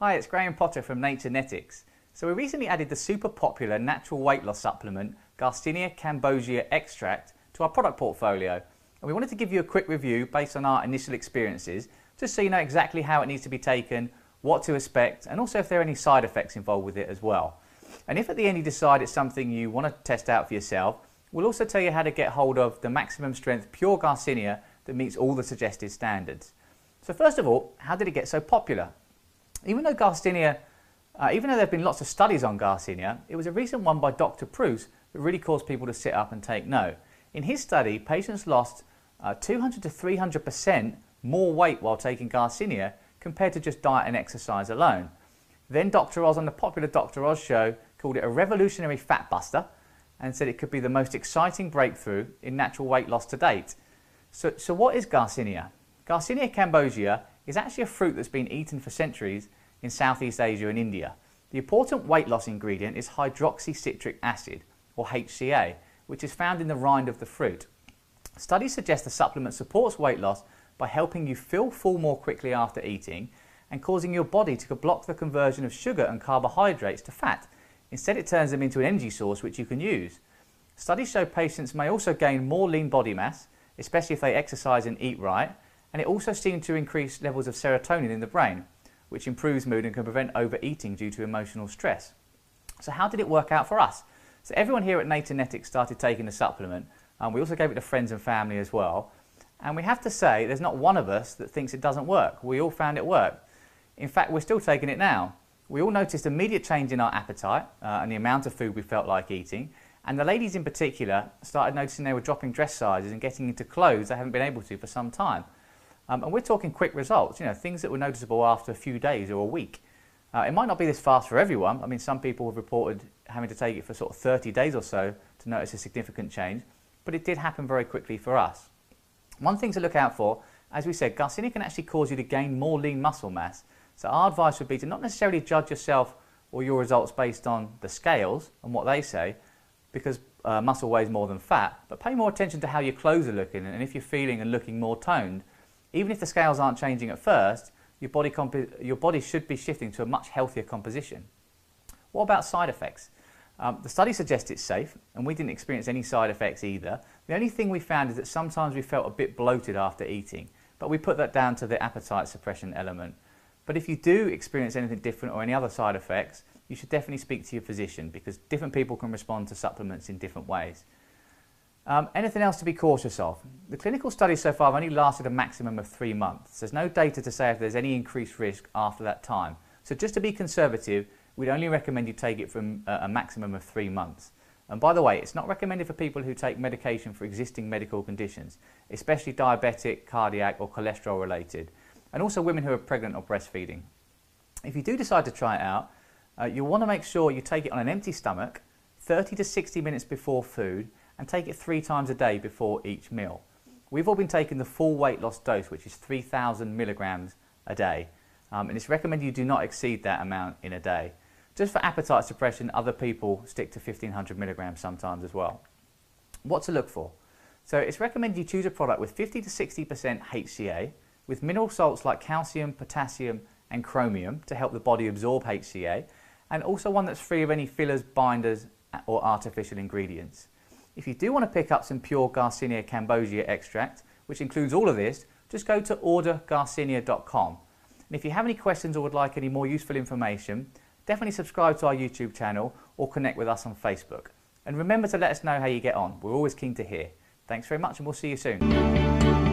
Hi, it's Graham Potter from Naturenetics. So we recently added the super popular natural weight loss supplement Garcinia Cambogia extract to our product portfolio, and we wanted to give you a quick review based on our initial experiences just so you know exactly how it needs to be taken, what to expect, and also if there are any side effects involved with it as well. And if at the end you decide it's something you want to test out for yourself, we'll also tell you how to get hold of the maximum strength pure Garcinia that meets all the suggested standards. So first of all, how did it get so popular? Even though there have been lots of studies on Garcinia, it was a recent one by Dr. Preuss that really caused people to sit up and take note. In his study, patients lost 200 to 300% more weight while taking Garcinia compared to just diet and exercise alone. Then Dr. Oz on the popular Dr. Oz show called it a revolutionary fat buster and said it could be the most exciting breakthrough in natural weight loss to date. So what is Garcinia? Garcinia cambogia is actually a fruit that's been eaten for centuries in Southeast Asia and India. The important weight loss ingredient is hydroxycitric acid, or HCA, which is found in the rind of the fruit. Studies suggest the supplement supports weight loss by helping you feel full more quickly after eating and causing your body to block the conversion of sugar and carbohydrates to fat. Instead, it turns them into an energy source which you can use. Studies show patients may also gain more lean body mass, especially if they exercise and eat right, and it also seemed to increase levels of serotonin in the brain, which improves mood and can prevent overeating due to emotional stress. So how did it work out for us? So everyone here at Naturenetics started taking the supplement, and we also gave it to friends and family as well. And we have to say there's not one of us that thinks it doesn't work. We all found it worked. In fact, we're still taking it now. We all noticed immediate change in our appetite and the amount of food we felt like eating, and the ladies in particular started noticing they were dropping dress sizes and getting into clothes they haven't been able to for some time. And we're talking quick results, you know, things that were noticeable after a few days or a week. It might not be this fast for everyone. I mean, some people have reported having to take it for sort of 30 days or so to notice a significant change, but it did happen very quickly for us. One thing to look out for, as we said, Garcinia can actually cause you to gain more lean muscle mass. So our advice would be to not necessarily judge yourself or your results based on the scales and what they say, because muscle weighs more than fat, but pay more attention to how your clothes are looking and if you're feeling and looking more toned. Even if the scales aren't changing at first, your body should be shifting to a much healthier composition. What about side effects? The study suggests it's safe, and we didn't experience any side effects either. The only thing we found is that sometimes we felt a bit bloated after eating, but we put that down to the appetite suppression element. But if you do experience anything different or any other side effects, you should definitely speak to your physician, because different people can respond to supplements in different ways. Anything else to be cautious of? The clinical studies so far have only lasted a maximum of 3 months. There's no data to say if there's any increased risk after that time. So just to be conservative, we'd only recommend you take it from a maximum of 3 months. And by the way, it's not recommended for people who take medication for existing medical conditions, especially diabetic, cardiac or cholesterol related, and also women who are pregnant or breastfeeding. If you do decide to try it out, you'll want to make sure you take it on an empty stomach, 30 to 60 minutes before food, and take it 3 times a day before each meal. We've all been taking the full weight loss dose, which is 3,000 milligrams a day, and it's recommended you do not exceed that amount in a day. Just for appetite suppression, other people stick to 1,500 milligrams sometimes as well. What to look for? So it's recommended you choose a product with 50 to 60% HCA, with mineral salts like calcium, potassium and chromium to help the body absorb HCA, and also one that's free of any fillers, binders or artificial ingredients. If you do want to pick up some pure Garcinia Cambogia extract, which includes all of this, just go to ordergarcinia.com. And if you have any questions or would like any more useful information, definitely subscribe to our YouTube channel or connect with us on Facebook. And remember to let us know how you get on. We're always keen to hear. Thanks very much and we'll see you soon.